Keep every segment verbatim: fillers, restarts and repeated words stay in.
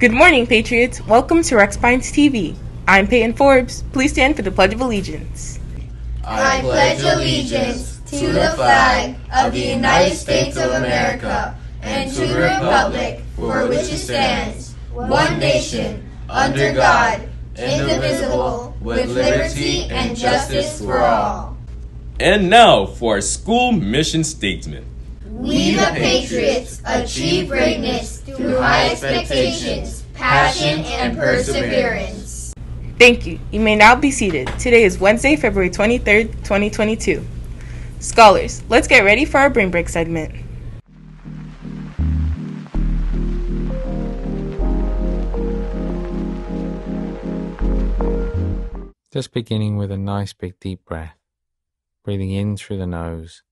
Good morning, Patriots. Welcome to Rex Pines T V. I'm Peyton Forbes. Please stand for the Pledge of Allegiance. I pledge allegiance to the flag of the United States of America and to the republic for which it stands, one nation, under God, indivisible, with liberty and justice for all. And now for our school mission statement. We the Patriots achieve greatness through high expectations, passion, and perseverance. Thank you. You may now be seated. Today is Wednesday, February twenty-third, twenty twenty-two. Scholars, let's get ready for our Brain Break segment. Just beginning with a nice big deep breath, breathing in through the nose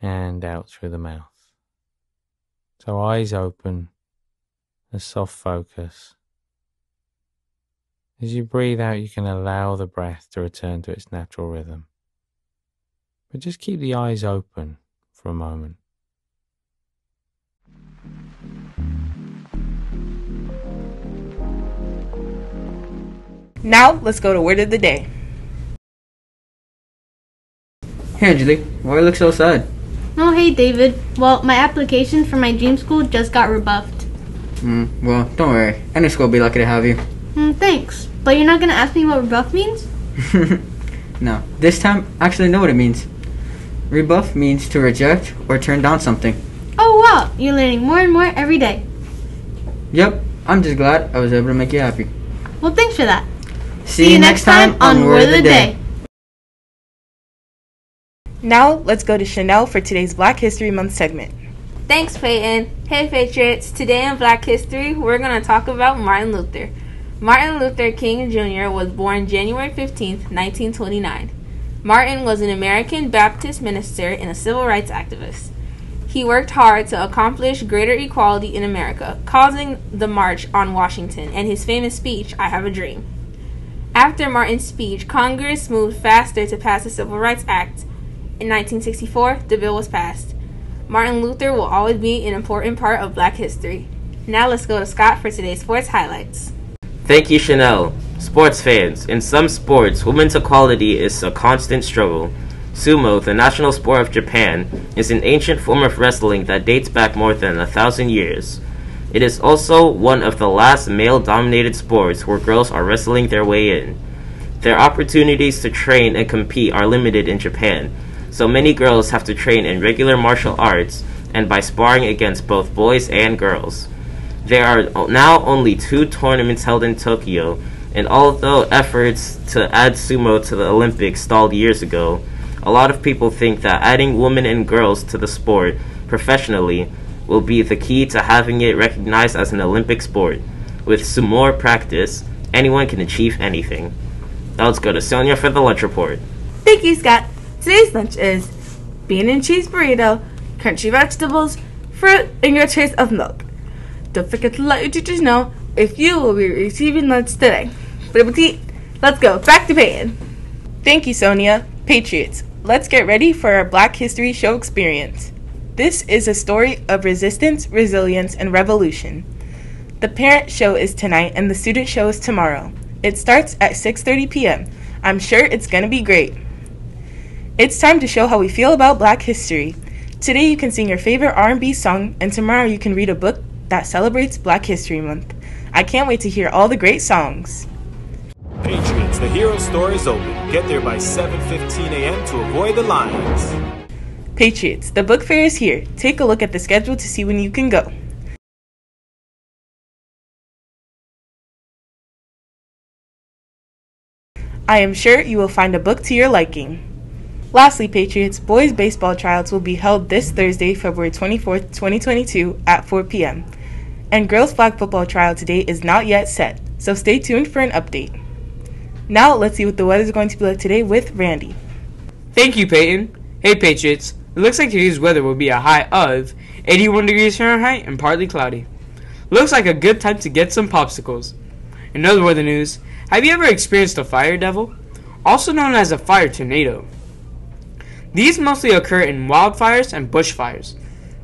and out through the mouth. So eyes open, a soft focus. As you breathe out, you can allow the breath to return to its natural rhythm. But just keep the eyes open for a moment. Now, let's go to Word of the Day. Hey, Anjali, why do you look so sad? Oh, hey, David. Well, my application for my dream school just got rebuffed. Mm, well, don't worry. Any school will be lucky to have you. Mm, thanks. But you're not going to ask me what rebuff means? No. This time, I actually know what it means. Rebuff means to reject or turn down something. Oh, wow. You're learning more and more every day. Yep. I'm just glad I was able to make you happy. Well, thanks for that. See, See you next time, time on Word of the Day. Day. Now, let's go to Chanel for today's Black History Month segment. Thanks, Peyton. Hey, Patriots. Today in Black History, we're going to talk about Martin Luther. Martin Luther King Junior was born January fifteenth, nineteen twenty-nine. Martin was an American Baptist minister and a civil rights activist. He worked hard to accomplish greater equality in America, causing the March on Washington and his famous speech, "I Have a Dream." After Martin's speech, Congress moved faster to pass the Civil Rights Act. In nineteen sixty-four, the bill was passed. Martin Luther will always be an important part of Black history. Now let's go to Scott for today's sports highlights. Thank you, Chanel. Sports fans, in some sports, women's equality is a constant struggle. Sumo, the national sport of Japan, is an ancient form of wrestling that dates back more than a thousand years. It is also one of the last male-dominated sports where girls are wrestling their way in. Their opportunities to train and compete are limited in Japan, so many girls have to train in regular martial arts and by sparring against both boys and girls. There are now only two tournaments held in Tokyo, and although efforts to add sumo to the Olympics stalled years ago, a lot of people think that adding women and girls to the sport professionally will be the key to having it recognized as an Olympic sport. With sumo practice, anyone can achieve anything. Now let's go to Sonya for the lunch report. Thank you, Scott. Today's lunch is bean and cheese burrito, crunchy vegetables, fruit, and your choice of milk. Don't forget to let your teachers know if you will be receiving lunch today. Bon appetit! Let's go back to Peyton. Thank you, Sonia. Patriots, let's get ready for our Black History Show experience. This is a story of resistance, resilience, and revolution. The parent show is tonight and the student show is tomorrow. It starts at six thirty p m I'm sure it's going to be great. It's time to show how we feel about Black history. Today you can sing your favorite R and B song, and tomorrow you can read a book that celebrates Black History Month. I can't wait to hear all the great songs. Patriots, the hero store is open. Get there by seven fifteen a m to avoid the lines. Patriots, the book fair is here. Take a look at the schedule to see when you can go. I am sure you will find a book to your liking. Lastly, Patriots, boys baseball tryouts will be held this Thursday, February twenty-fourth, twenty twenty-two at four p m And girls flag football tryout today is not yet set, so stay tuned for an update. Now let's see what the weather is going to be like today with Randy. Thank you, Peyton. Hey, Patriots, It looks like today's weather will be a high of eighty-one degrees Fahrenheit and partly cloudy. Looks like a good time to get some popsicles. In other weather news, have you ever experienced a fire devil, also known as a fire tornado? These mostly occur in wildfires and bushfires.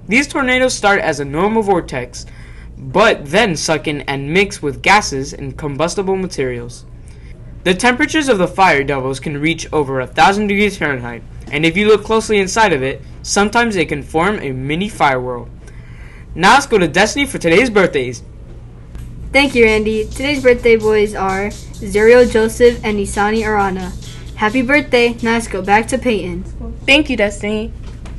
These tornadoes start as a normal vortex, but then suck in and mix with gases and combustible materials. The temperatures of the fire devils can reach over a thousand degrees Fahrenheit, and if you look closely inside of it, sometimes they can form a mini fire world. Now let's go to Destiny for today's birthdays. Thank you, Randy. Today's birthday boys are Zerio Joseph and Nisani Arana. Happy birthday. Now let's go back to Peyton. Thank you, Destiny.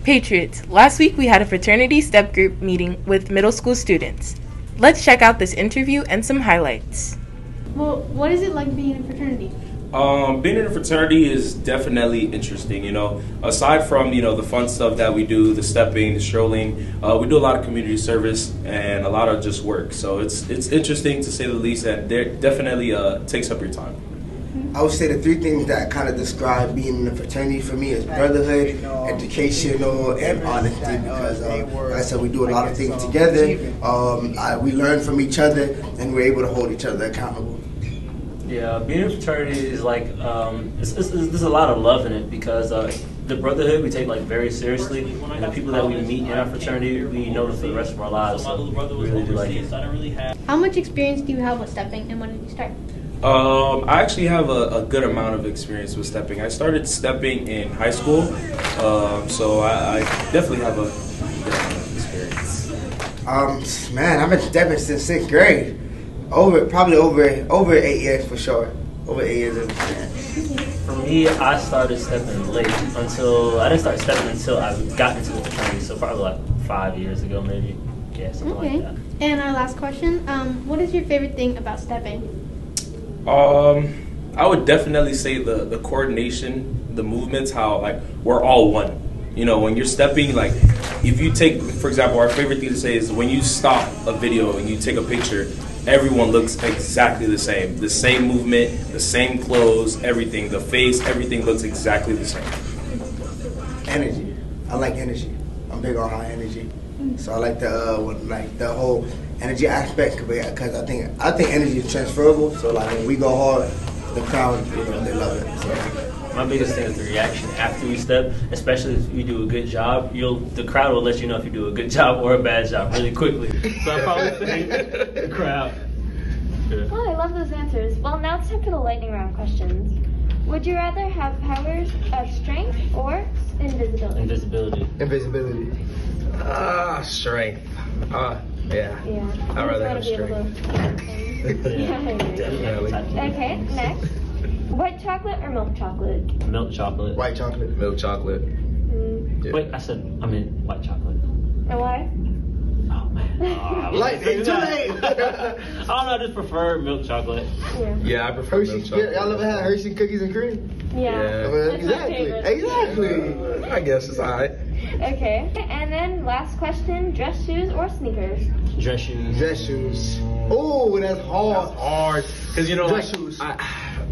Patriots, last week we had a fraternity step group meeting with middle school students. Let's check out this interview and some highlights. Well, what is it like being in a fraternity? Um, being in a fraternity is definitely interesting, you know. Aside from, you know, the fun stuff that we do, the stepping, the strolling, uh, we do a lot of community service and a lot of just work. So it's it's interesting to say the least, and it definitely uh, takes up your time. I would say the three things that kind of describe being in a fraternity for me is brotherhood, educational, and honesty. Because, um, like I said, we do a lot of things together. Um, I, we learn from each other, and we're able to hold each other accountable. Yeah, being in a fraternity is like um, it's, it's, it's, there's a lot of love in it because uh, the brotherhood we take like very seriously, and the people that we meet in our fraternity we know for the rest of our lives. So we really do like it. How much experience do you have with stepping, and when did you start? Um, I actually have a, a good amount of experience with stepping. I started stepping in high school, um, so I, I definitely have a good amount of experience. Um, man, I've been stepping since sixth grade. Over, probably over, over eight years for sure. Over eight years. Man. For me, I started stepping late until I didn't start stepping until I got into the fraternity. So probably like five years ago, maybe. Yeah, something okay. like that. And our last question: um, what is your favorite thing about stepping? Um, I would definitely say the, the coordination, the movements, how like we're all one. You know, when you're stepping, like if you take, for example, our favorite thing to say is when you stop a video and you take a picture, everyone looks exactly the same. The same movement, the same clothes, everything, the face, everything looks exactly the same. Energy. I like energy. I'm big on high energy. So I like the, uh, like the whole energy aspect, because I think I think energy is transferable. So like when we go hard, the crowd, you know, they love it. So. My biggest thing is the reaction after we step, especially if you do a good job. You'll the crowd will let you know if you do a good job or a bad job really quickly. So I probably think the crowd. Yeah. Well, I love those answers. Well, now it's time for the lightning round questions. Would you rather have powers of strength or invisibility? Invisibility. Invisibility. Ah, uh, strength. Ah. Uh, Yeah. yeah. I'd rather have strength. Definitely. Okay, next. White chocolate or milk chocolate? Milk chocolate. White chocolate. Milk chocolate. Mm. Yeah. Wait, I said, I mean, white chocolate. And why? Oh, man. Oh, Lightning, too late! I don't know, I just prefer milk chocolate. Yeah, yeah I prefer Hershey's. Y'all ever had Hershey's cookies and cream? Yeah. yeah. Well, exactly. Exactly. Uh, I guess it's alright. Okay, and then last question, dress shoes or sneakers? Dress shoes. Dress shoes. Oh, that's hard. That's hard. Because, you know, dress like, shoes. I,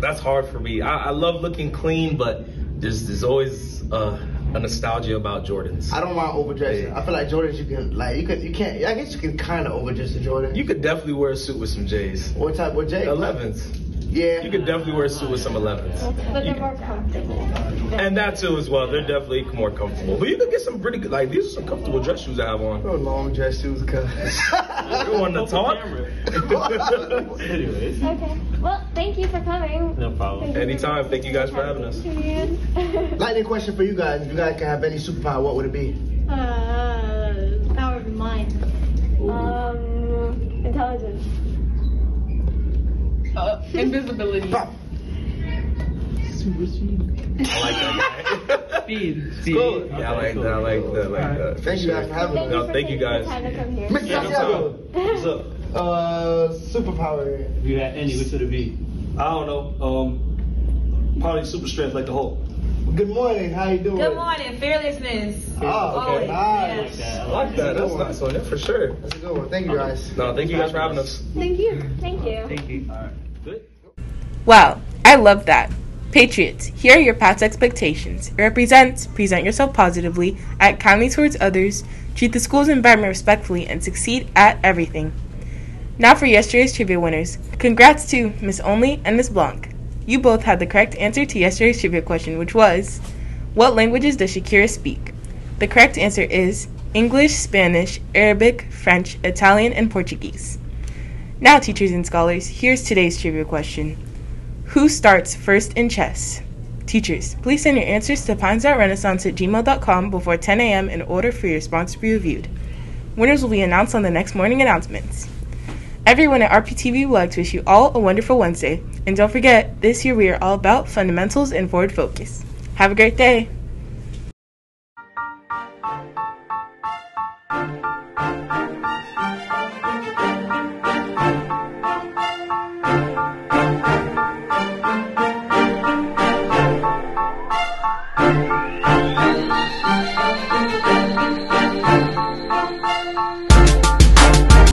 that's hard for me. I, I love looking clean, but there's, there's always uh, a nostalgia about Jordans. I don't want to overdress. Yeah. I feel like Jordans, you can, like, you, can, you can't, I guess you can kind of overdress a Jordan. You could definitely wear a suit with some J's. What type of J's? elevens. Yeah. You could definitely wear a suit with some elevens. Okay. But they're more comfortable. And that too as well. They're definitely more comfortable. But you could get some pretty good, like these are some comfortable dress shoes I have on. They're long dress shoes, cuz. You're on the talk. Anyways. Okay. Well, thank you for coming. No problem. Thank Anytime. Thank you guys for having us. Lightning question for you guys. If you guys can have any superpower, what would it be? Uh, power of mind. Ooh. Um, intelligence. Uh, invisibility. Super speed. I like that guy. Speed. Speed. Cool. Yeah, I like cool. that. I like cool. that. I like right. that. Thank you guys for having me. No, thank you guys. Mister Santiago, what's up? Uh, superpower. If you had any, which would it be? I don't know. Um, probably super strength, like the Hulk. Good morning. How you doing? Good morning. Fearlessness. Oh, okay. Nice. I like that. I like that. That's nice one. That's for sure. That's a good one. Thank you guys. No, thank you guys for having us. Thank you. Thank you. Thank you. All right. Good. Wow, I love that. Patriots, here are your past expectations. It represents, present yourself positively, act kindly towards others, treat the school's environment respectfully, and succeed at everything. Now for yesterday's trivia winners. Congrats to Miss Only and Miss Blanc. You both had the correct answer to yesterday's trivia question, which was, what languages does Shakira speak? The correct answer is English, Spanish, Arabic, French, Italian, and Portuguese. Now, teachers and scholars, here's today's trivia question. Who starts first in chess? Teachers, please send your answers to pines dot renaissance at gmail dot com before ten a m in order for your response to be reviewed. Winners will be announced on the next morning announcements. Everyone at R P T V would like to wish you all a wonderful Wednesday. And don't forget, this year we are all about fundamentals and forward focus. Have a great day!